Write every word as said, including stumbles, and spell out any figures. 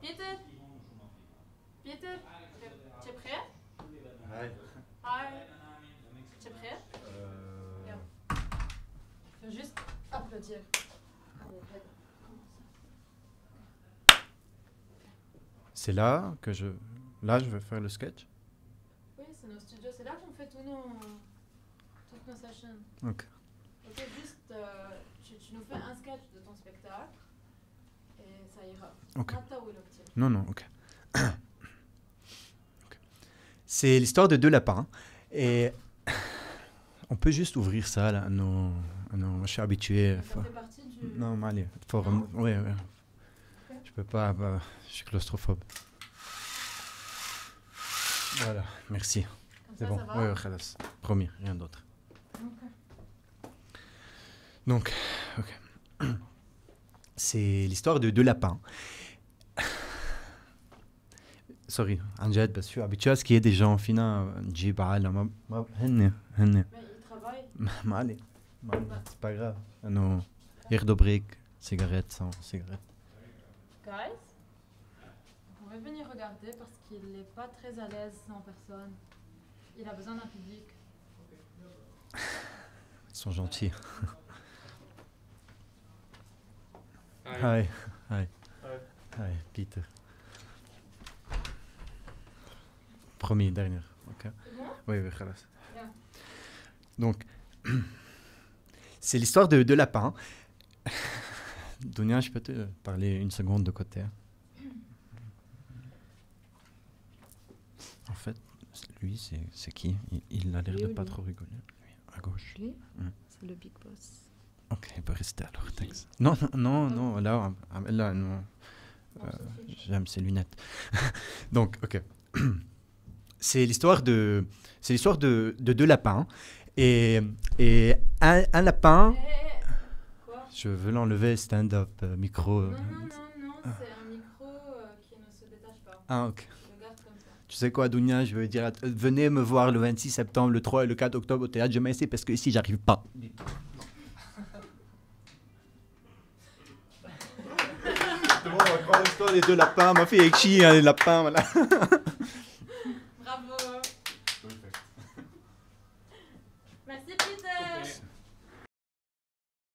Peter? Peter? Tu es prêt? Hi. Hi. Tu es prêt? Euh... Yeah. Faut juste applaudir. C'est là que je... Là, je veux faire le sketch? Oui, c'est nos studios. C'est là qu'on fait tous nos... toutes nos sessions. Ok. Ok, juste... Euh, tu, tu nous fais un sketch de ton spectacle. Et ça ira. Ok. Non, non, ok. Okay. C'est l'histoire de deux lapins. Et on peut juste ouvrir ça, là. Nos... nos... Je suis habitué. Ça faut... fait partie du... Non, mais allez. Faut... Non. Oui, oui. Okay. Je peux pas... Bah, je suis claustrophobe. Voilà, merci. C'est bon. Oui, oui, promis, rien d'autre. Okay. Donc, ok. C'est l'histoire de deux lapins. Sorry, Anjad, parce que je suis habitué à ce qu'il y ait des gens finaux. J'ai pas mal, ma, ma, henne, henne. Mais ils travaillent. Malé, malé. C'est pas grave. Non, irdobric, cigarette, sans cigarette. Guys, vous pouvez venir regarder parce qu'il n'est pas très à l'aise sans personne. Il a besoin d'un public. Ils sont gentils. Hi. Hi. Hi, Peter. Premier, dernier. Okay. Oui, oui, خلاص. Donc, c'est l'histoire de, de lapin. Dunia, je peux te parler une seconde de côté. En fait, lui, c'est qui? Il n'a l'air de pas trop rigoler. Lui, à gauche. Lui, c'est le big boss. Ok, il peut rester alors, thanks. Non, non, non, non là, là non. Euh, j'aime ses lunettes. Donc, ok. C'est l'histoire de, c'est l'histoire de, de deux lapins. Et, et un, un lapin... Hey, quoi? Je veux l'enlever, stand-up, euh, micro... Non, non, non, non, ah. C'est un micro euh, qui ne se détache pas. Ah, ok. Je garde comme ça. Tu sais quoi, Dunia, je veux dire, euh, venez me voir le vingt-six septembre, le trois et le quatre octobre au théâtre. Je m'essaie parce que ici, j'arrive pas. Bon, on va prendre l'histoire des deux lapins. Ma fille est chi, hein, les lapins, voilà.